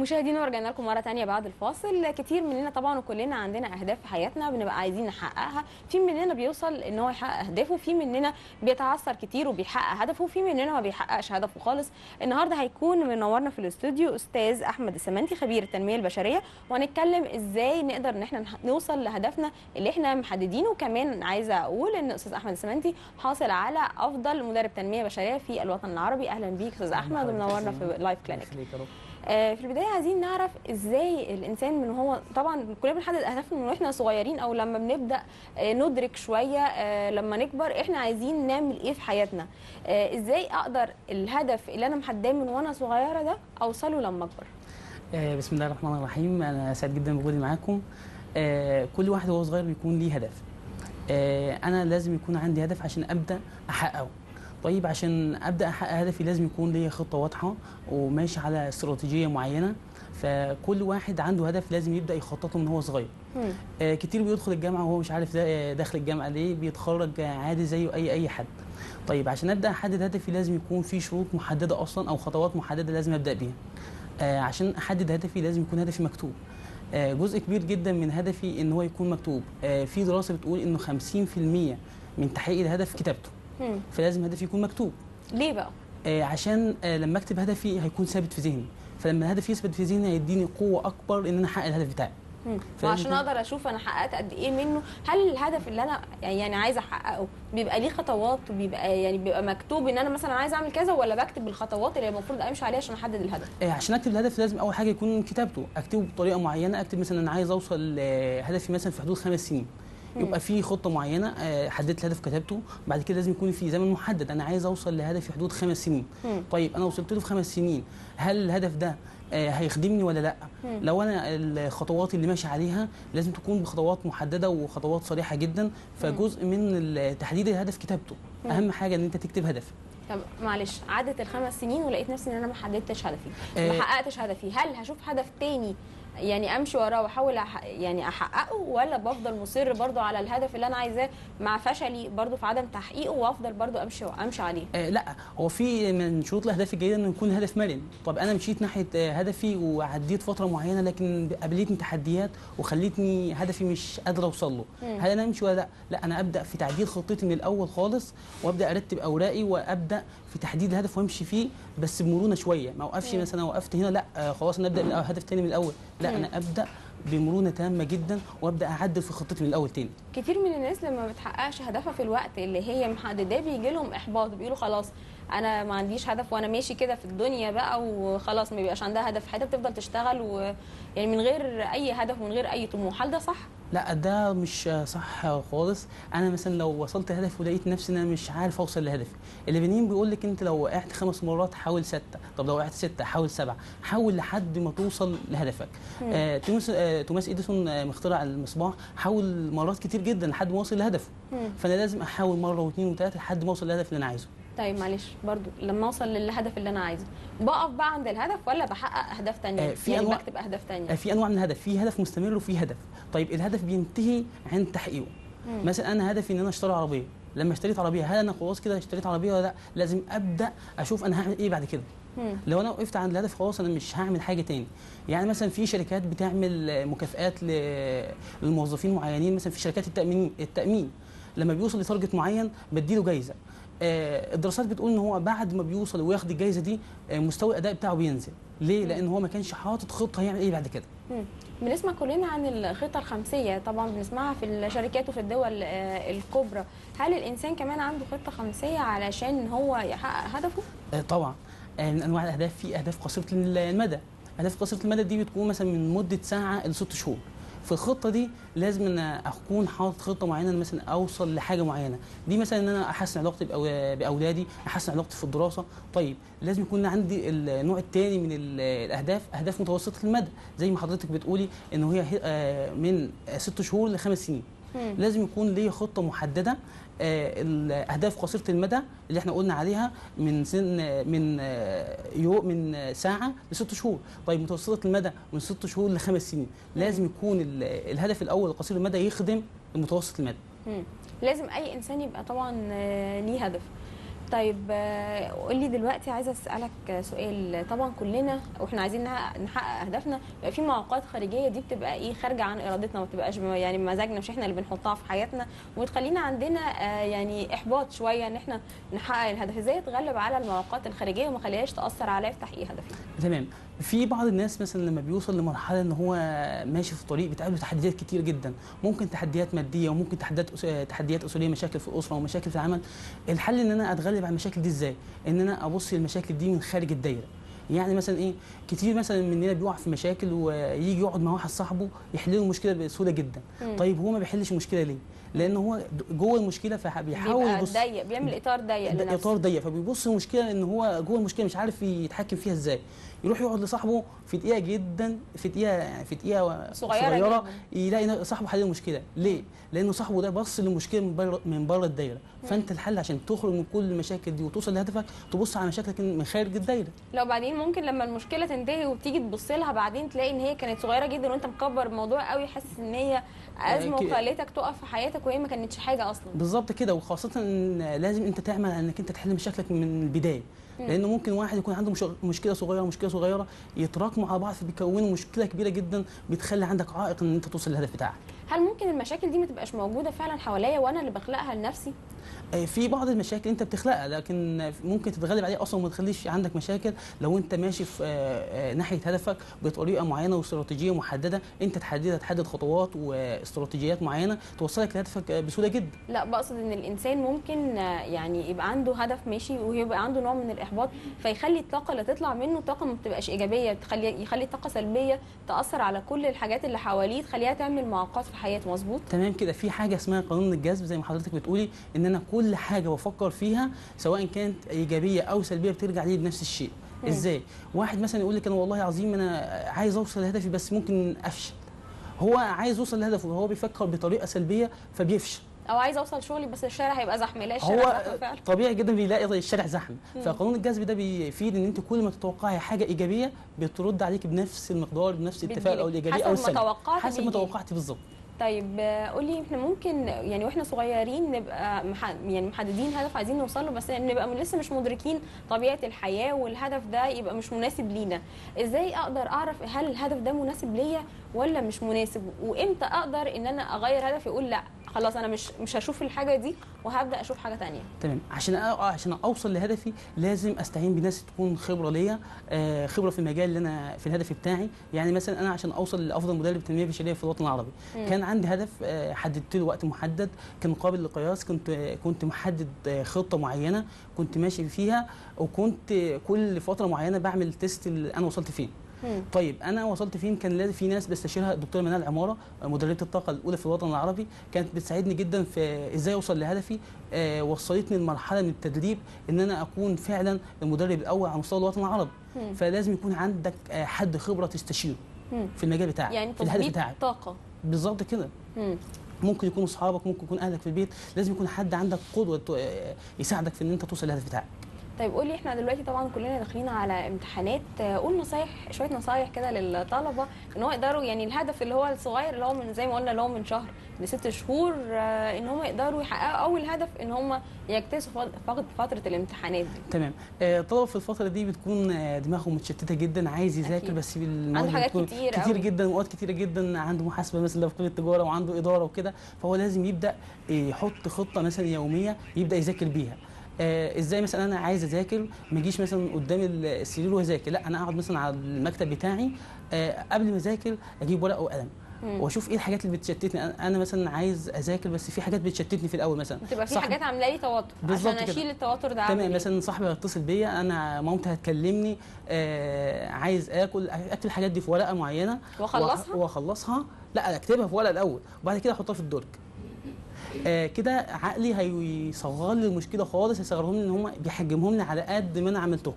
مشاهدينا ورجعنا لكم مره ثانيه بعد الفاصل. كتير مننا طبعا وكلنا عندنا اهداف في حياتنا بنبقى عايزين نحققها، في مننا بيوصل ان هو يحقق اهدافه، في مننا بيتعثر كتير وبيحقق هدفه، وفي مننا ما بيحققش هدفه خالص. النهارده هيكون منورنا في الاستوديو استاذ احمد السمنتي خبير التنميه البشريه، وهنتكلم ازاي نقدر ان احنا نوصل لهدفنا اللي احنا محددينه. وكمان عايزه اقول ان استاذ احمد السمنتي حاصل على افضل مدرب تنميه بشريه في الوطن العربي. اهلا بيك استاذ احمد ومنورنا في لايف كلينك. في البدايه عايزين نعرف ازاي الانسان من هو، طبعا كلنا بنحدد اهدافنا من واحنا صغيرين او لما بنبدا ندرك شويه لما نكبر احنا عايزين نعمل ايه في حياتنا، ازاي اقدر الهدف اللي انا محدداه من وانا صغيره ده اوصله لما اكبر. بسم الله الرحمن الرحيم، انا سعيد جدا بوجودي معاكم. كل واحد وهو صغير بيكون ليه هدف. انا لازم يكون عندي هدف عشان ابدا احققه. طيب عشان ابدا احقق هدفي لازم يكون ليا خطه واضحه وماشي على استراتيجيه معينه، فكل واحد عنده هدف لازم يبدا يخططه من هو صغير. كتير بيدخل الجامعه وهو مش عارف داخل الجامعه ليه، بيتخرج عادي زيه اي حد. طيب عشان ابدا احدد هدفي لازم يكون في شروط محدده اصلا او خطوات محدده لازم ابدا بيها. عشان احدد هدفي لازم يكون هدفي مكتوب. جزء كبير جدا من هدفي ان هو يكون مكتوب. في دراسه بتقول انه 50% من تحقيق الهدف كتابته. فلازم هدفي يكون مكتوب. ليه بقى؟ عشان لما اكتب هدفي هيكون ثابت في ذهني، فلما هدفي يثبت في ذهني هيديني قوه اكبر ان انا احقق الهدف بتاعي. وعشان اقدر اشوف انا حققت قد ايه منه. هل الهدف اللي انا يعني عايزه احققه بيبقى ليه خطوات وبيبقى يعني بيبقى مكتوب ان انا مثلا عايزه اعمل كذا، ولا بكتب بالخطوات اللي المفروض امشي عليها عشان احدد الهدف؟ عشان اكتب الهدف لازم اول حاجه يكون كتابته، اكتبه بطريقه معينه. اكتب مثلا انا عايز اوصل هدفي مثلا في حدود 5 سنين، يبقى في خطه معينه حددت الهدف كتبته. بعد كده لازم يكون في زمن محدد، انا عايز اوصل لهدف في حدود 5 سنين. طيب انا وصلت له في 5 سنين، هل الهدف ده هيخدمني ولا لا؟ لو انا الخطوات اللي ماشي عليها لازم تكون بخطوات محدده وخطوات صريحه جدا. فجزء من تحديد الهدف كتابته، اهم حاجه ان انت تكتب هدف. طب معلش، عدت ال5 سنين ولقيت نفسي ان انا ما حددتش هدفي، ما حققتش هدفي، هل هشوف هدف تاني يعني امشي وراه واحاول يعني احققه، ولا بفضل مصر برضو على الهدف اللي انا عايزاه مع فشلي برضو في عدم تحقيقه وافضل برضو امشي عليه؟ لا، هو في من شروط الاهداف الجيده انه يكون هدف مرن. طب انا مشيت ناحيه هدفي وعديت فتره معينه لكن قابلتني تحديات وخلتني هدفي مش قادره اوصل له، هل انا امشي ولا لا؟ لا، انا ابدا في تعديل خطتي من الاول خالص، وابدا ارتب اوراقي وابدا في تحديد الهدف وامشي فيه بس بمرونه شويه. ما اوقفش مثلا وقفت هنا لا خلاص انا ابدا من هدف تاني من الاول، لا انا ابدا بمرونه تامه جدا وابدا اعدل في خطتي من الاول تاني. كتير من الناس لما ما بتحققش هدفها في الوقت اللي هي محدداه بيجي لهم احباط، بيقولوا خلاص انا ما عنديش هدف وانا ماشي كده في الدنيا بقى، وخلاص ما بيبقاش عندها هدف، حتى بتفضل تشتغل ويعني من غير اي هدف ومن غير اي طموح. هل ده صح؟ لا، ده مش صح خالص. انا مثلا لو وصلت هدف ولقيت نفسي ان انا مش عارف اوصل لهدفي، اللبنانيين بيقول لك انت لو وقعت 5 مرات حاول 6، طب لو وقعت 6 حاول 7، حاول لحد ما توصل لهدفك. توماس اديسون مخترع المصباح حاول مرات كتير جدا لحد ما وصل لهدفه. فانا لازم احاول مره و2 و3 لحد ما اوصل للهدف اللي انا عايزه. طيب معلش برضو، لما اوصل للهدف اللي انا عايزه بقف بقى عند الهدف ولا بحقق اهداف ثانيه؟ يعني بكتب اهداف ثانيه. في انواع من الهدف، في هدف مستمر وفي هدف. طيب الهدف بينتهي عند تحقيقه. مثلا انا هدفي ان انا اشتري عربيه، لما اشتريت عربيه هل انا خلاص كده اشتريت عربيه ولا لا؟ لازم ابدا اشوف انا هعمل ايه بعد كده. لو انا وقفت عند الهدف خلاص انا مش هعمل حاجه تاني. يعني مثلا في شركات بتعمل مكافآت للموظفين معينين، مثلا في شركات التامين لما بيوصل لتارجت معين بديله جايزه. الدراسات بتقول ان هو بعد ما بيوصل وياخد الجائزه دي مستوى الاداء بتاعه بينزل. ليه؟ لان هو ما كانش حاطط خطه هيعمل ايه بعد كده. بنسمع كلنا عن الخطه الخمسيه، طبعا بنسمعها في الشركات وفي الدول الكبرى. هل الانسان كمان عنده خطه خمسيه علشان هو يحقق هدفه؟ طبعا. من انواع الاهداف في اهداف قصيره المدى. اهداف قصيره المدى دي بتكون مثلا من مده ساعه ل6 شهور. في الخطه دي لازم انا اكون حاطط خطه معينه، مثلا اوصل لحاجه معينه، دي مثلا ان انا احسن علاقتي باولادي، احسن علاقتي في الدراسه. طيب لازم يكون عندي النوع الثاني من الاهداف، اهداف متوسطه المدى زي ما حضرتك بتقولي ان هي من 6 شهور ل5 سنين. لازم يكون لي خطه محدده. الاهداف قصيره المدى اللي احنا قلنا عليها من ساعه ل6 شهور. طيب متوسطه المدى من 6 شهور ل5 سنين. لازم يكون الهدف الاول قصير المدى يخدم المتوسط المدى. لازم اي انسان يبقى طبعا ليه هدف. طيب قولي دلوقتي، عايزه اسالك سؤال. طبعا كلنا واحنا عايزين نحقق اهدافنا بيبقى في معوقات خارجيه، دي بتبقى ايه، خارجه عن ارادتنا، ما بتبقاش يعني مزاجنا، مش احنا اللي بنحطها في حياتنا، وتخلينا عندنا يعني احباط شويه ان احنا نحقق الهدف. ازاي اتغلب على المعوقات الخارجيه وما اخليهاش تاثر عليا في تحقيق هدفي؟ تمام. في بعض الناس مثلا لما بيوصل لمرحله ان هو ماشي في طريق بتقابله تحديات كتير جدا، ممكن تحديات ماديه وممكن تحديات اسريه، مشاكل في الاسره ومشاكل في العمل. الحل ان انا اتغلب على المشاكل دي ازاي؟ ان انا ابص للمشاكل دي من خارج الدايره. يعني مثلا ايه، كتير مثلا مننا بيقع في مشاكل ويجي يقعد مع واحد صاحبه يحل له المشكله بسهوله جدا. طيب هو ما بيحلش مشكله ليه؟ لان هو جوه المشكله، فبيحاول يبص ضيق، بيعمل اطار ضيق لنفسه، اطار ضيق، فبيبص المشكله ان هو جوه المشكله مش عارف يتحكم فيها ازاي. يروح يقعد لصاحبه في دقيقه جدا، في دقيقه صغيره يلاقي صاحبه حل المشكله. ليه؟ لانه صاحبه ده بص للمشكله من بره الدايره. فانت الحل عشان تخرج من كل المشاكل دي وتوصل لهدفك، تبص على مشاكلك من خارج الدايره. لو بعدين ممكن لما المشكله تنتهي وتيجي تبص لها بعدين، تلاقي ان هي كانت صغيره جدا وانت مكبر الموضوع قوي، حاسس ان هي ازمه وخليتك تقف في حياتك وهي ما كانتش حاجه اصلا. بالظبط كده. وخاصه لازم انت تعمل على انك انت تحل مشاكلك من البدايه، لأنه ممكن واحد يكون عنده مشكلة صغيرة يتراكموا على بعض فبيكونوا مشكلة كبيرة جدا بتخلي عندك عائق إن أنت توصل للهدف بتاعك. هل ممكن المشاكل دي ما تبقاش موجودة فعلا حواليا وأنا اللي بخلقها لنفسي؟ في بعض المشاكل أنت بتخلقها، لكن ممكن تتغلب عليها أصلا وما تخليش عندك مشاكل لو أنت ماشي في ناحية هدفك بطريقة معينة واستراتيجية محددة، أنت تحدد خطوات واستراتيجيات معينة توصلك لهدفك بسهولة جدا. لا، بقصد إن الإنسان ممكن يعني يبقى عنده هدف ماشي ويبقى عنده نوع من احباط، فيخلي الطاقه اللي تطلع منه طاقه ما بتبقاش ايجابيه، يخلي الطاقه سلبيه تاثر على كل الحاجات اللي حواليه، تخليها تعمل معوقات في حياته. مظبوط، تمام كده. في حاجه اسمها قانون الجذب زي ما حضرتك بتقولي، ان انا كل حاجه بفكر فيها سواء كانت ايجابيه او سلبيه بترجع لي بنفس الشيء. ازاي؟ واحد مثلا يقول لك انا والله عظيم انا عايز اوصل لهدفي بس ممكن افشل. هو عايز يوصل لهدفه وهو بيفكر بطريقه سلبيه فبيفشل. او عايز اوصل شغلي بس الشارع هيبقى زحمه، لا الشارع زحمه فعلا، طبيعي جدا بيلاقي الشارع زحمه. فقانون الجذب ده بيفيد ان انت كل ما تتوقعي حاجه ايجابيه بترد عليك بنفس المقدار، بنفس التفاعل او الايجابيه او السلبيه حسب ما توقعتي بالظبط. طيب قولي، احنا ممكن يعني واحنا صغيرين نبقى يعني محددين هدف عايزين نوصل له، بس نبقى لسه مش مدركين طبيعه الحياه والهدف ده يبقى مش مناسب لينا. ازاي اقدر اعرف هل الهدف ده مناسب ليا ولا مش مناسب، وامتى اقدر ان انا اغير هدفي اقول لا خلاص انا مش هشوف الحاجه دي وهبدا اشوف حاجه ثانيه؟ تمام. عشان اوصل لهدفي لازم استعين بناس تكون خبره ليا، خبره في المجال اللي انا في الهدف بتاعي. يعني مثلا انا عشان اوصل لافضل مدرب تنميه بشريه في الوطن العربي، كان عندي هدف حددت له وقت محدد، كان قابل للقياس، كنت محدد خطه معينه كنت ماشي فيها، وكنت كل فتره معينه بعمل تيست انا وصلت فين. طيب انا وصلت فين؟ كان لازم في ناس بستشيرها، الدكتوره منال عماره مدربه الطاقه الاولى في الوطن العربي كانت بتساعدني جدا في ازاي اوصل لهدفي. وصلتني لمرحله من التدريب ان انا اكون فعلا المدرب الاول على مستوى الوطن العربي. فلازم يكون عندك حد خبره تستشيره في المجال بتاعك، يعني في الهدف بتاعك، طاقه بالظبط كده. ممكن يكون اصحابك، ممكن يكون اهلك في البيت، لازم يكون حد عندك قدوه يساعدك في ان انت توصل للهدف بتاعك. طيب قولي، احنا دلوقتي طبعا كلنا داخلين على امتحانات، قول شويه نصايح كده للطلبه ان هو يقدروا يعني الهدف اللي هو الصغير اللي هو من زي ما قلنا اللي هو من شهر لست شهور، ان هم يقدروا يحققوا اول هدف ان هم يكتسوا فتره الامتحانات دي. تمام. الطلبه في الفتره دي بتكون دماغهم متشتته جدا، عايز يذاكر بس عنده حاجات كتير جدا، اوقات كتيره جدا، عنده محاسبه مثلا في كليه التجاره وعنده اداره وكده، فهو لازم يبدا يحط خطه مثلا يوميه يبدا يذاكر بيها. ازاي؟ مثلا انا عايز اذاكر، ما اجيش مثلا قدام السرير واذاكر، لا انا اقعد مثلا على المكتب بتاعي، قبل ما اذاكر اجيب ورقه وقلم واشوف ايه الحاجات اللي بتشتتني. انا مثلا عايز اذاكر بس في حاجات بتشتتني في الاول، مثلا بتبقى في حاجات عامله لي توتر، عشان اشيل التوتر ده. تمام. مثلا صاحبي هيتصل بيا، انا مامتي هتكلمني، عايز اكتب الحاجات دي في ورقه معينه واخلصها، لا اكتبها في ورقه الاول وبعد كده احطها في الدرج. كده عقلي هيصغر لي المشكله خالص، هيصغرهم لي ان هم بيحجمهم لي على قد ما انا عملتهم.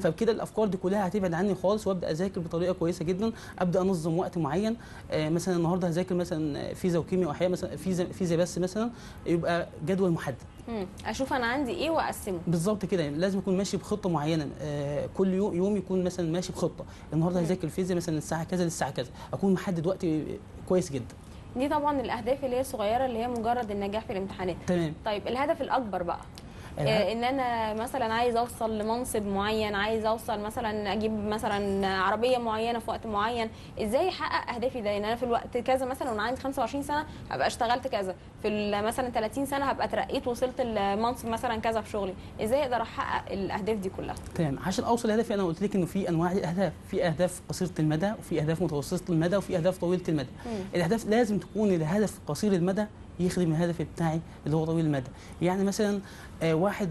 فبكده الافكار دي كلها هتبعد عني خالص، وابدا اذاكر بطريقه كويسه جدا، ابدا انظم وقت معين. مثلا النهارده هذاكر مثلا فيزياء وكيمياء واحياء، مثلا فيزياء بس مثلا، يبقى جدول محدد، اشوف انا عندي ايه واقسمه بالظبط كده. يعني لازم اكون ماشي بخطه معينه، كل يوم يكون مثلا ماشي بخطه، النهارده هذاكر فيزياء مثلا الساعه كذا للساعه كذا، اكون محدد وقت كويس جدا. دي طبعا الاهداف اللي هي الصغيره اللي هي مجرد النجاح في الامتحانات. تمام. طيب الهدف الاكبر بقى، ان انا مثلا عايز اوصل لمنصب معين، عايز اوصل مثلا اجيب مثلا عربيه معينه في وقت معين، ازاي احقق اهدافي ده؟ ان انا في الوقت كذا مثلا وانا عندي 25 سنه هبقى اشتغلت كذا، في مثلا 30 سنه هبقى اترقيت وصلت لمنصب مثلا كذا في شغلي، ازاي اقدر احقق الاهداف دي كلها؟ تمام، عشان اوصل لهدفي انا قلت لك انه في انواع اهداف، في اهداف قصيره المدى وفي اهداف متوسطه المدى وفي اهداف طويله المدى. الاهداف لازم تكون الهدف قصير المدى يخدم الهدف بتاعي اللي هو طويل المدى. يعني مثلا واحد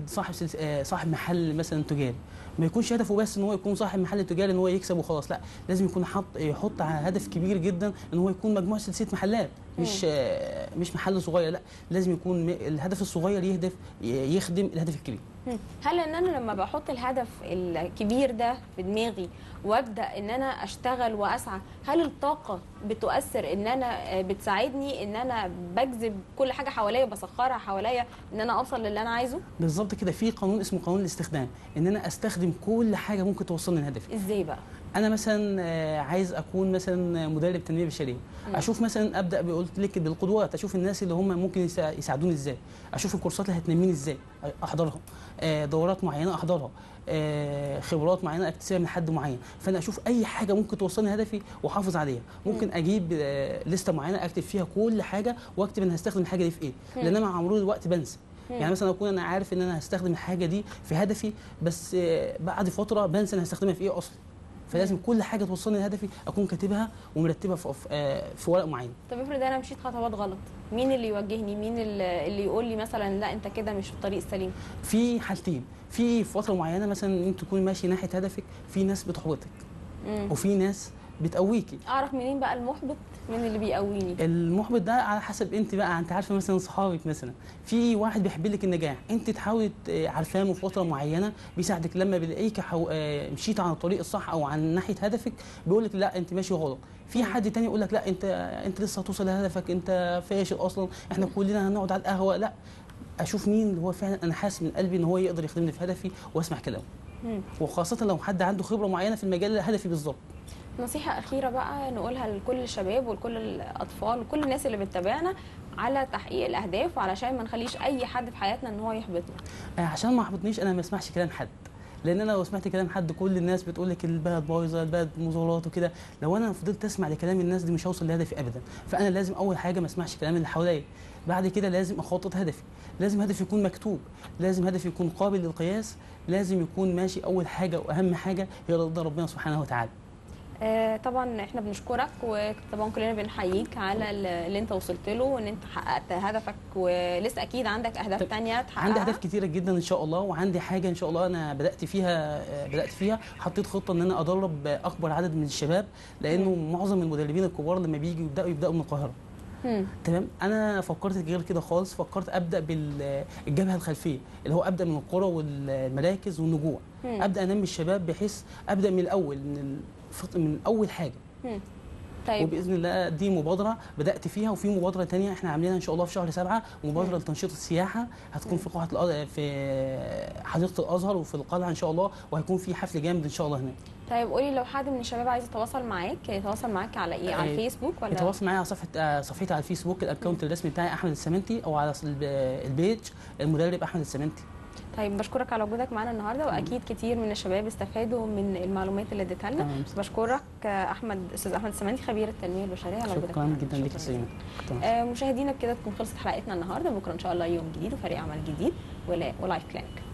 صاحب محل مثلا تجاري، ما يكونش هدفه بس ان هو يكون صاحب محل تجاري ان هو يكسب وخلاص، لا، لازم يكون يحط على هدف كبير جدا ان هو يكون مجموعه سلسله محلات، مش محل صغير، لا، لازم يكون الهدف الصغير يخدم الهدف الكبير. هل ان انا لما بحط الهدف الكبير ده في دماغي وابدا ان انا اشتغل واسعى، هل الطاقه بتؤثر ان انا بتساعدني ان انا بجذب كل حاجه حواليا وبسخرها حواليا ان انا اوصل للي انا عايزه؟ بالظبط كده، في قانون اسمه قانون الاستخدام، ان انا استخدم كل حاجه ممكن توصلني لهدفي. ازاي بقى؟ انا مثلا عايز اكون مثلا مدرب تنميه بشريه، اشوف مثلا ابدا قلت لك بالقدوات، اشوف الناس اللي هم ممكن يساعدوني ازاي، اشوف الكورسات اللي هتنميني ازاي احضرها، دورات معينه احضرها، خبرات معينه اكتسبها من حد معين. فانا اشوف اي حاجه ممكن توصلني هدفي واحافظ عليها. ممكن اجيب لسته معينه اكتب فيها كل حاجه واكتب انا هستخدم الحاجه دي في ايه، لان انا مع مرور الوقت بنسى. يعني مثلا اكون انا عارف ان انا هستخدم الحاجه دي في هدفي، بس بعد فتره بنسى انا هستخدمها في ايه اصلا. فلازم كل حاجه توصلني لهدفي اكون كاتبها ومرتبها في ورق معين. طب افرض انا مشيت خطوات غلط، مين اللي يوجهني؟ مين اللي يقول لي مثلا لا انت كده مش في الطريق السليم؟ في حالتين، في فتره معينه مثلا انت تكون ماشي ناحيه هدفك، في ناس بتحبطك وفي ناس بتقويكي. اعرف منين بقى المحبط من اللي بيقويني؟ المحبط ده على حسب انت بقى، انت عارفه مثلا صحابك مثلا، في واحد بيحب لك النجاح، انت تحاولي عارفاه فتره معينه بيساعدك، لما بيلاقيك مشيت عن الطريق الصح او عن ناحيه هدفك بيقول لك لا انت ماشي غلط. في حد تاني يقول لك لا انت لسه هتوصل لهدفك، انت فاشل اصلا، احنا كلنا هنقعد على القهوه. لا، اشوف مين اللي هو فعلا انا حاسس من قلبي ان هو يقدر يخدمني في هدفي واسمع كلامه، وخاصه لو حد عنده خبره معينه في المجال اللي هدفي بالظبط. نصيحة أخيرة بقى نقولها لكل الشباب ولكل الأطفال وكل الناس اللي بتتابعنا على تحقيق الأهداف، وعلشان ما نخليش أي حد في حياتنا إن هو يحبطنا. عشان ما أحبطنيش أنا ما أسمعش كلام حد، لأن أنا لو سمعت كلام حد كل الناس بتقول لك البلد بايظة، البلد مظاهرات وكده، لو أنا فضلت أسمع لكلام الناس دي مش هوصل لهدفي أبدا. فأنا لازم أول حاجة ما أسمعش كلام اللي حواليا، بعد كده لازم أخطط هدفي، لازم هدفي يكون مكتوب، لازم هدفي يكون قابل للقياس، لازم يكون ماشي أول حاجة وأهم حاجة هي رضا ربنا سبحانه وتعالى. طبعا احنا بنشكرك، وطبعا كلنا بنحييك على اللي انت وصلت له وان انت حققت هدفك، ولسه اكيد عندك اهداف تانية تحققها. عندي اهداف كتيره جدا ان شاء الله، وعندي حاجه ان شاء الله انا بدات فيها حطيت خطه ان انا ادرب اكبر عدد من الشباب، لانه معظم المدربين الكبار لما بيجوا يبداوا من القاهره. تمام، انا فكرت غير كده خالص، فكرت ابدا بالجبهه الخلفيه اللي هو ابدا من القرى والمراكز والنجوع، ابدا انمي الشباب بحيث ابدا من الاول، من اول حاجه. طيب، وباذن الله دي مبادره بدات فيها، وفي مبادره ثانيه احنا عاملينها ان شاء الله في شهر 7، مبادره لتنشيط السياحه، هتكون في قاعه في حديقه الازهر وفي القلعه ان شاء الله، وهيكون في حفل جامد ان شاء الله هناك. طيب قولي، لو حد من الشباب عايز يتواصل معاك يتواصل معاك على ايه؟ على الفيسبوك ولا؟ يتواصل معايا على صفحتي على الفيسبوك، الاكونت الرسمي بتاعي احمد السمنتي، او على البيج المدرب احمد السمنتي. طيب، بشكرك على وجودك معانا النهارده، واكيد كتير من الشباب استفادوا من المعلومات اللي اديتها لنا. بشكرك استاذ احمد السمنتي، خبير التنميه البشريه، على وجودك. شكرا جدا ليك يا سيما. مشاهدينا، بكده تكون خلصت حلقتنا النهارده. بكره ان شاء الله يوم جديد وفريق عمل جديد ولايف كلينك.